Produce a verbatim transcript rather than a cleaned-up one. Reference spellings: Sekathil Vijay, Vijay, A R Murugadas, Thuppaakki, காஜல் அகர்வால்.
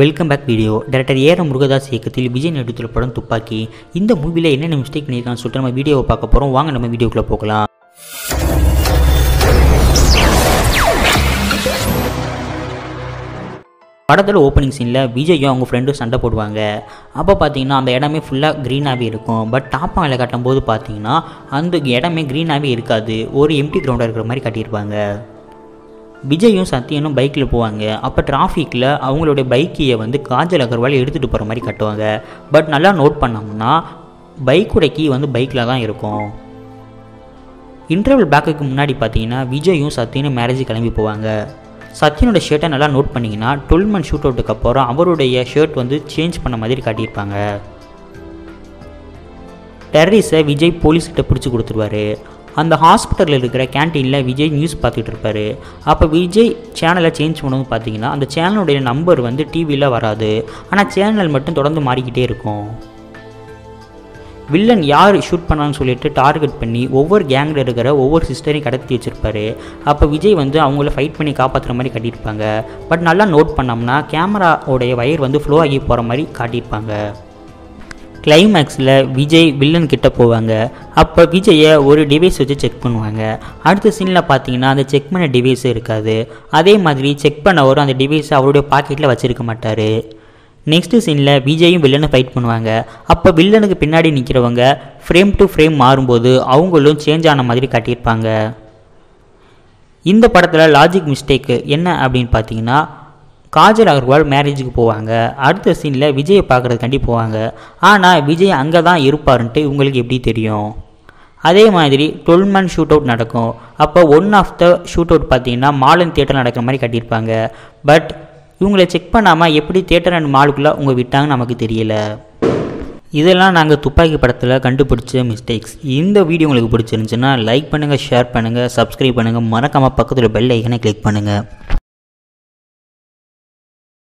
Welcome back video. Director A R Murugadas Sekathil Vijay நடித்துள்ள படம் துப்பாக்கி. இந்த மூவில என்னென்ன மிஸ்டேக் பண்ணிருக்கான்னு சொல்லிட்டு நம்ம வீடியோவை பார்க்க போறோம். வாங்க நம்ம வீடியோக்குள்ள போகலாம். படத்துல ஓப்பனிங் சீன்ல விஜயும் அவங்க ஃப்ரெண்டும் சண்டை போடுவாங்க. அப்போ பார்த்தீங்கன்னா அந்த இடமே ஃபுல்லாக க்ரீனாகவே இருக்கும். பட் டாப் மேலே காட்டும்போது பார்த்தீங்கன்னா அந்த இடமே க்ரீனாகவே இருக்காது. ஒரு எம்டி கிரவுண்டாக இருக்கிற மாதிரி காட்டியிருப்பாங்க. விஜயும் சத்தியனும் பைக்கில் போவாங்க. அப்போ டிராஃபிக்கில் அவங்களுடைய பைக்கையை வந்து காஜல் அகர்வால் எடுத்துகிட்டு போகிற மாதிரி கட்டுவாங்க. பட் நல்லா நோட் பண்ணோம்னா பைக்கோட கீ வந்து பைக்கில் தான் இருக்கும். இன்டர்வல் பேக்குக்கு முன்னாடி பார்த்தீங்கன்னா விஜயும் சத்தியனும் மேரேஜ் கிளம்பி போவாங்க. சத்தியனோட ஷர்ட்டை நல்லா நோட் பண்ணிங்கன்னா டுவெல் மந்த் ஷூட் அவுட்டுக்கு அப்புறம் அவருடைய ஷர்ட் வந்து சேஞ்ச் பண்ண மாதிரி காட்டியிருப்பாங்க. டெரரிஸை விஜய் போலீஸ்கிட்ட பிடிச்சி கொடுத்துருவாரு. அந்த ஹாஸ்பிட்டலில் இருக்கிற கேன்டீனில் விஜய் நியூஸ் பார்த்துட்டு இருப்பார். அப்போ விஜய் சேனலை சேஞ்ச் பண்ணணும்னு பார்த்தீங்கன்னா அந்த சேனலுடைய நம்பர் வந்து டிவியில் வராது, ஆனால் சேனல் மட்டும் தொடர்ந்து மாறிக்கிட்டே இருக்கும். வில்லன் யார் ஷூட் பண்ணான்னு சொல்லிட்டு டார்கெட் பண்ணி ஒவ்வொரு கேங்கில் இருக்கிற ஒவ்வொரு சிஸ்டரையும் கடத்தி வச்சுருப்பாரு. அப்போ விஜய் வந்து அவங்கள ஃபைட் பண்ணி காப்பாற்றுற மாதிரி காட்டியிருப்பாங்க. பட் நல்லா நோட் பண்ணோம்னா கேமராவுடைய வயர் வந்து ஃப்ளோ ஆகி போகிற மாதிரி காட்டியிருப்பாங்க. கிளைமேக்ஸில் விஜய் வில்லன் கிட்ட போவாங்க. அப்போ விஜயை ஒரு டிவைஸ் வச்சு செக் பண்ணுவாங்க. அடுத்த சீனில் பார்த்தீங்கன்னா அந்த செக் பண்ண டிவைஸும் இருக்காது. அதே மாதிரி செக் பண்ண வரும் அந்த டிவைஸை அவருடைய பாக்கெட்டில் வச்சுருக்க மாட்டார். நெக்ஸ்ட்டு சீனில் விஜயும் வில்லனை ஃபைட் பண்ணுவாங்க. அப்போ வில்லனுக்கு பின்னாடி நிற்கிறவங்க ஃப்ரேம் டு ஃப்ரேம் மாறும்போது அவங்களும் சேஞ்ச் ஆன மாதிரி காட்டியிருப்பாங்க. இந்த படத்தில் லாஜிக் மிஸ்டேக்கு என்ன அப்படின்னு பார்த்தீங்கன்னா காஜல் அகர்வால் மேரேஜுக்கு போவாங்க. அடுத்த சீனில் விஜயை பார்க்குறதுக்காண்டி போவாங்க. ஆனால் விஜய் அங்கே தான் இருப்பாருன்ட்டு உங்களுக்கு எப்படி தெரியும்? அதே மாதிரி டுவெல் மந்த் ஷூட் அவுட் நடக்கும். அப்போ one of the shoot out பார்த்தீங்கன்னா மாலன் தியேட்டர் நடக்கிற மாதிரி கட்டியிருப்பாங்க. பட் இவங்களை செக் பண்ணாமல் எப்படி தியேட்டர் அண்ட் மாலுக்குள்ளே உங்கள் விட்டாங்கன்னு நமக்கு தெரியலை. இதெல்லாம் நாங்கள் துப்பாக்கி படத்தில் கண்டுபிடிச்ச மிஸ்டேக்ஸ். இந்த வீடியோ உங்களுக்கு பிடிச்சிருந்துச்சுன்னா லைக் பண்ணுங்கள், ஷேர் பண்ணுங்கள், சப்ஸ்கிரைப் பண்ணுங்கள். மறக்காமல் பக்கத்தில் பெல் ஐக்கனை கிளிக் பண்ணுங்கள்.